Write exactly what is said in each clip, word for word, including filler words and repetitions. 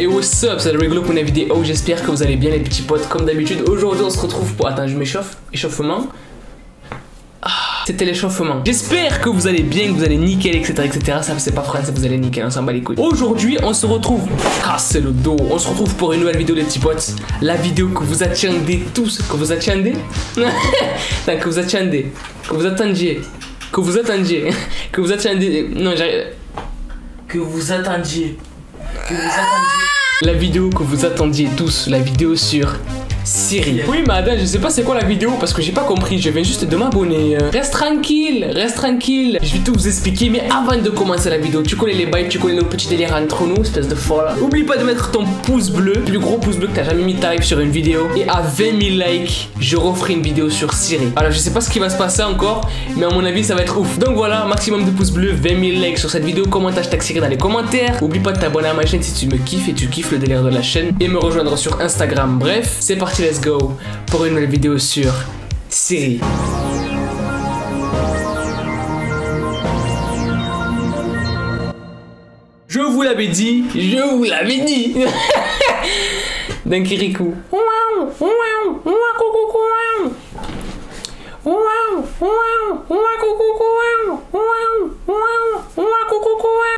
Et what's up, c'est le rigolo pour une vidéo. J'espère que vous allez bien les petits potes. Comme d'habitude, aujourd'hui on se retrouve pour... Attends, je m'échauffe. Échauffement. Ah, c'était l'échauffement. J'espère que vous allez bien, que vous allez nickel, etc, etc. Ça c'est pas français, vous allez nickel, on s'en bat les couilles. Aujourd'hui on se retrouve, ah c'est le dos, on se retrouve pour une nouvelle vidéo les petits potes. La vidéo que vous attendez tous, que vous attendez non, que vous attendez, que vous attendiez, que vous attendiez, que vous attendiez, non j'arrive, que vous attendiez, que vous attendiez. La vidéo que vous attendiez tous, la vidéo sur Siri. Oui madame, je sais pas c'est quoi la vidéo parce que j'ai pas compris, je viens juste de m'abonner. Reste tranquille, reste tranquille. Je vais tout vous expliquer, mais avant de commencer la vidéo, tu connais les bails, tu connais nos petits délires entre nous, espèce de folle. Oublie pas de mettre ton pouce bleu, le plus gros pouce bleu que t'as jamais mis type sur une vidéo. Et à vingt mille likes, je referai une vidéo sur Siri. Alors je sais pas ce qui va se passer encore, mais à mon avis ça va être ouf. Donc voilà, maximum de pouces bleus, vingt mille likes sur cette vidéo. Commente hashtag Siri dans les commentaires. Oublie pas de t'abonner à ma chaîne si tu me kiffes et tu kiffes le délire de la chaîne, et me rejoindre sur Instagram. Bref, c'est parti, let's go pour une nouvelle vidéo sur Siri. Je vous l'avais dit, je vous l'avais dit. D'un kirikou.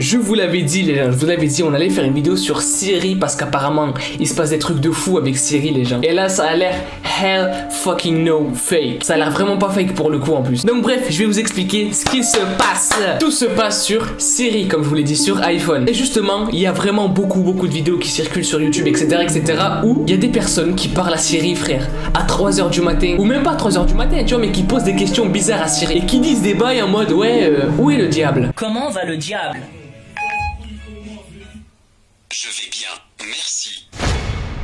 Je vous l'avais dit les gens, je vous l'avais dit, on allait faire une vidéo sur Siri parce qu'apparemment il se passe des trucs de fou avec Siri les gens. Et là ça a l'air hell fucking no fake. Ça a l'air vraiment pas fake pour le coup en plus. Donc bref, je vais vous expliquer ce qui se passe. Tout se passe sur Siri comme je vous l'ai dit, sur iPhone. Et justement il y a vraiment beaucoup beaucoup de vidéos qui circulent sur YouTube etc etc où il y a des personnes qui parlent à Siri frère à trois heures du matin, ou même pas à trois heures du matin tu vois, mais qui posent des questions bizarres à Siri et qui disent des bails en mode ouais euh, où est le diable? Comment va le diable? Je vais bien, merci.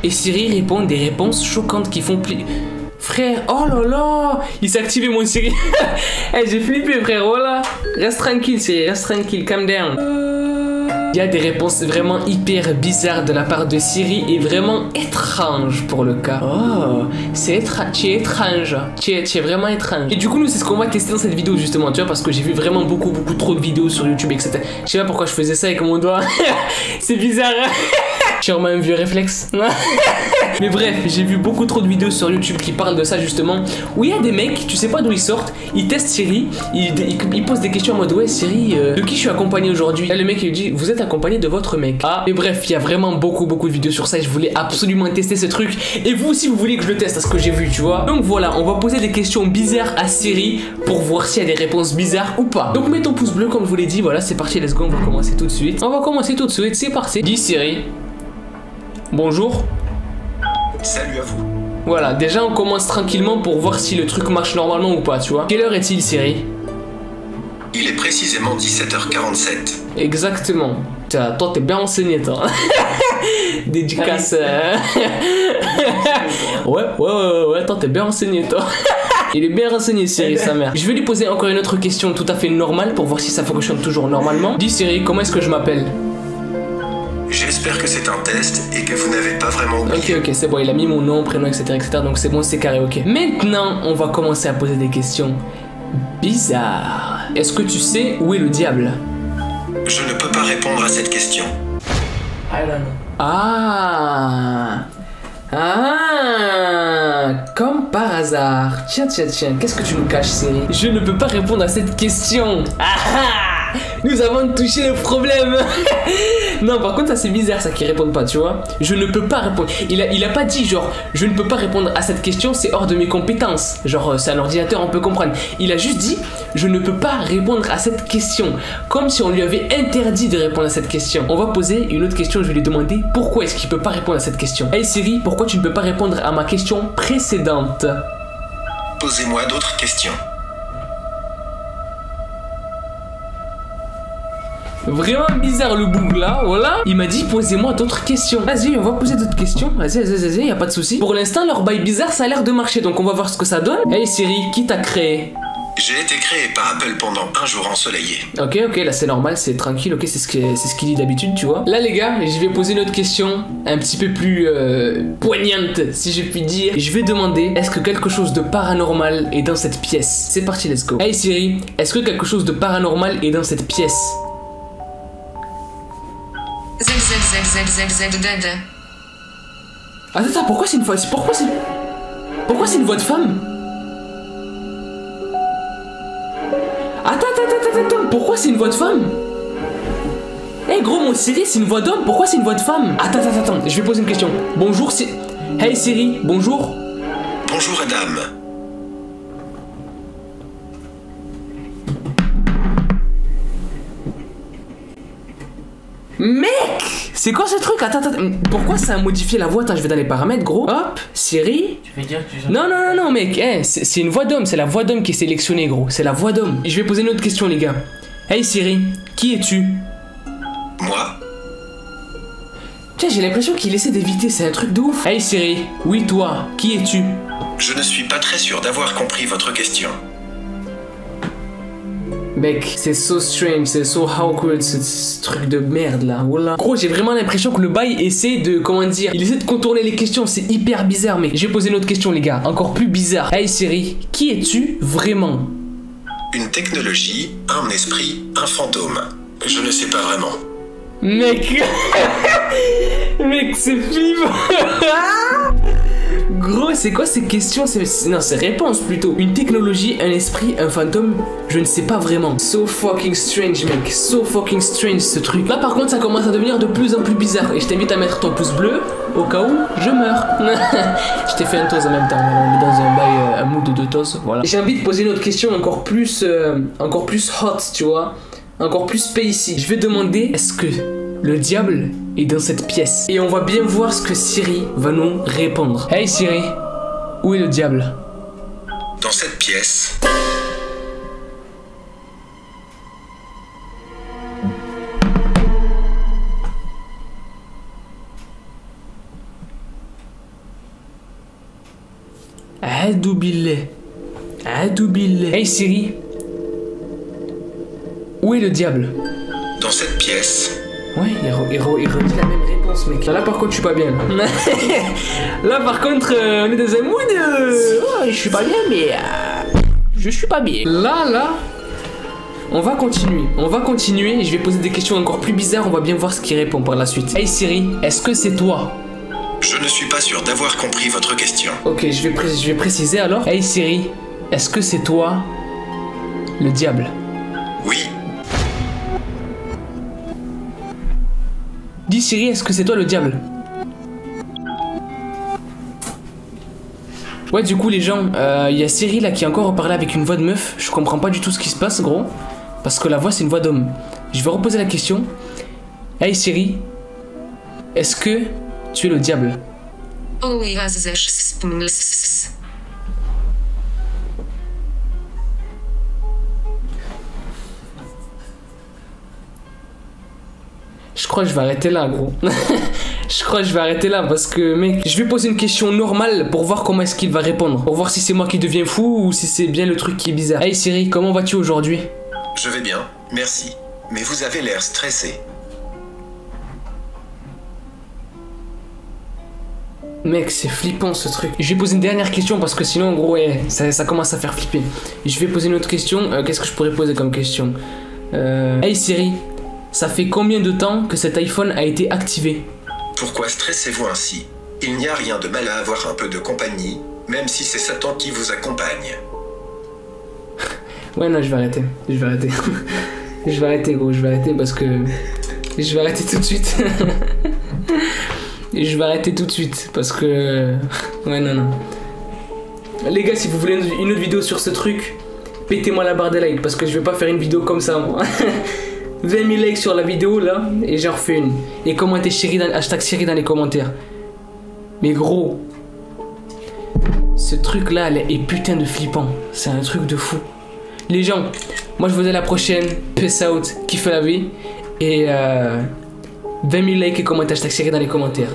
Et Siri répond des réponses choquantes qui font pli... Frère, oh là là, il s'est activé mon Siri. Hey, j'ai flippé frère, voilà. Reste tranquille Siri, reste tranquille, calm down. Il y a des réponses vraiment hyper bizarres de la part de Siri et vraiment étranges pour le cas. Oh, c'est étrange, tu es étrange, tu es vraiment étrange. Et du coup nous c'est ce qu'on va tester dans cette vidéo justement, tu vois, parce que j'ai vu vraiment beaucoup beaucoup trop de vidéos sur YouTube et cetera. Je sais pas pourquoi je faisais ça avec mon doigt. C'est bizarre. Tu as même vu réflexe. Mais bref, j'ai vu beaucoup trop de vidéos sur YouTube qui parlent de ça justement, où il y a des mecs, tu sais pas d'où ils sortent, ils testent Siri, ils, ils, ils posent des questions en mode ouais Siri, euh, de qui je suis accompagné aujourd'hui? Là le mec il dit vous êtes accompagné de votre mec. Ah, mais bref, il y a vraiment beaucoup beaucoup de vidéos sur ça et je voulais absolument tester ce truc. Et vous aussi vous voulez que je le teste à ce que j'ai vu, tu vois. Donc voilà, on va poser des questions bizarres à Siri pour voir s'il y a des réponses bizarres ou pas. Donc mets ton pouce bleu comme je vous l'ai dit, voilà c'est parti, let's go, on va commencer tout de suite. On va commencer tout de suite, c'est parti. Dis Siri. Bonjour. Salut à vous. Voilà, déjà on commence tranquillement pour voir si le truc marche normalement ou pas, tu vois. Quelle heure est-il, Siri? Il est précisément dix-sept heures quarante-sept. Exactement. T'as, toi, t'es bien enseigné, toi. Dédicace. Euh... ouais, ouais, ouais, ouais, toi, t'es bien enseigné, toi. Il est bien renseigné, Siri, sa mère. Je vais lui poser encore une autre question tout à fait normale pour voir si ça fonctionne toujours normalement. Dis, Siri, comment est-ce que je m'appelle? J'espère que c'est un test et que vous n'avez pas vraiment oublié. Ok, ok, c'est bon, il a mis mon nom, prénom, et cetera et cetera. Donc c'est bon, c'est carré, ok. Maintenant, on va commencer à poser des questions bizarres. Est-ce que tu sais où est le diable? Je ne peux pas répondre à cette question. I don't know. Ah Ah Comme par hasard. Tiens, tiens, tiens, qu'est-ce que tu nous caches, Siri? Je ne peux pas répondre à cette question. Ah ah, nous avons touché le problème. Non par contre ça c'est bizarre ça qu'ils répondent pas tu vois. Je ne peux pas répondre. Il a, il a pas dit genre je ne peux pas répondre à cette question, c'est hors de mes compétences. Genre c'est un ordinateur on peut comprendre. Il a juste dit je ne peux pas répondre à cette question. Comme si on lui avait interdit de répondre à cette question. On va poser une autre question, je vais lui demander pourquoi est-ce qu'il peut pas répondre à cette question. Hey Siri, pourquoi tu ne peux pas répondre à ma question précédente? Posez-moi d'autres questions. Vraiment bizarre le boug là, voilà. Il m'a dit posez-moi d'autres questions. Vas-y, on va poser d'autres questions. Vas-y, vas-y, vas-y, y a pas de souci. Pour l'instant, leur bail bizarre, ça a l'air de marcher, donc on va voir ce que ça donne. Hey Siri, qui t'a créé? J'ai été créé par Apple pendant un jour ensoleillé. Ok, ok, là c'est normal, c'est tranquille, ok, c'est ce qu'il ce qu'il dit d'habitude, tu vois. Là les gars, je vais poser une autre question un petit peu plus euh, poignante, si je puis dire. Je vais demander, est-ce que quelque chose de paranormal est dans cette pièce? C'est parti, let's go. Hey Siri, est-ce que quelque chose de paranormal est dans cette pièce? Z Z Z Z Z Z Z Z. Attends, attends, pourquoi c'est une voix... Pourquoi c'est... Pourquoi c'est une voix de femme? Attends, attends, attends, attends, pourquoi c'est une voix de femme? Eh hey, gros, mon Siri, c'est une voix d'homme, pourquoi c'est une voix de femme? Attends, attends, attends, je vais poser une question. Bonjour, c'est... Hey Siri, bonjour. Bonjour, Adam. Mec, c'est quoi ce truc? Attends, attends, pourquoi ça a modifié la voix? Attends, je vais dans les paramètres, gros. Hop, Siri. Tu veux dire que tu... Non, non, non, non, mec, hey, c'est une voix d'homme, c'est la voix d'homme qui est sélectionnée, gros. C'est la voix d'homme. Et je vais poser une autre question, les gars. Hey Siri, qui es-tu? Moi. Tiens, j'ai l'impression qu'il essaie d'éviter, c'est un truc de ouf. Hey Siri, oui, toi, qui es-tu? Je ne suis pas très sûr d'avoir compris votre question. Mec, c'est so strange, c'est so awkward, ce, ce truc de merde là, voilà. Gros, j'ai vraiment l'impression que le bail essaie de, comment dire, il essaie de contourner les questions, c'est hyper bizarre, mec. J'ai posé une autre question, les gars, encore plus bizarre. Hey Siri, qui es-tu vraiment? Une technologie, un esprit, un fantôme. Je ne sais pas vraiment. Mec, mec, c'est flippant. Gros, c'est quoi ces questions? Non, c'est réponses plutôt. Une technologie, un esprit, un fantôme, je ne sais pas vraiment. So fucking strange, mec. So fucking strange, ce truc. Là, par contre, ça commence à devenir de plus en plus bizarre. Et je t'invite à mettre ton pouce bleu au cas où je meurs. Je t'ai fait un toast en même temps. On est dans un bail, un mood de toast. Voilà. J'ai envie de poser une autre question encore plus, euh, encore plus hot, tu vois. Encore plus spacey. Je vais demander, est-ce que le diable est dans cette pièce? Et on va bien voir ce que Siri va nous répondre. Hey Siri, où est le diable? Dans cette pièce. Adoubillet. Adoubillet. Hey Siri, où est le diable? Dans cette pièce. Ouais, il redit la même réponse, mec. Là, par contre, je suis pas bien. Là, par contre, euh, on est dans un mood. Euh... Oh, je suis pas bien, mais. Euh... Je suis pas bien. Là, là. On va continuer. On va continuer. Je vais poser des questions encore plus bizarres. On va bien voir ce qu'il répond par la suite. Hey Siri, est-ce que c'est toi? Je ne suis pas sûr d'avoir compris votre question. Ok, je vais, je vais préciser alors. Hey Siri, est-ce que c'est toi le diable? Oui. Dis Siri, est-ce que c'est toi le diable? Ouais, du coup les gens, il euh, y a Siri là qui a encore parlé avec une voix de meuf. Je comprends pas du tout ce qui se passe, gros. Parce que la voix c'est une voix d'homme. Je vais reposer la question. Hey Siri, est-ce que tu es le diable? Je crois que je vais arrêter là, gros. Je crois que je vais arrêter là parce que, mec, je vais poser une question normale pour voir comment est-ce qu'il va répondre. Pour voir si c'est moi qui deviens fou ou si c'est bien le truc qui est bizarre. Hey Siri, comment vas-tu aujourd'hui? Je vais bien, merci. Mais vous avez l'air stressé. Mec, c'est flippant ce truc. Je vais poser une dernière question parce que sinon, en gros, ouais, ça, ça commence à faire flipper. Je vais poser une autre question. Euh, Qu'est-ce que je pourrais poser comme question? euh... Hey Siri, ça fait combien de temps que cet iPhone a été activé? Pourquoi stressez-vous ainsi? Il n'y a rien de mal à avoir un peu de compagnie, même si c'est Satan qui vous accompagne. Ouais, non, je vais arrêter. Je vais arrêter. Je vais arrêter, gros. Je vais arrêter parce que... Je vais arrêter tout de suite. Je vais arrêter tout de suite parce que... Ouais, non, non. Les gars, si vous voulez une autre vidéo sur ce truc, pétez-moi la barre des likes parce que je vais pas faire une vidéo comme ça, moi. vingt mille likes sur la vidéo là et j'en refais une. Et commentez Siri dans, hashtag Siri dans les commentaires. Mais gros, ce truc là est putain de flippant. C'est un truc de fou. Les gens, moi je vous dis à la prochaine. Peace out, kiffez la vie. Et euh, vingt mille likes et commentez hashtag Siri dans les commentaires.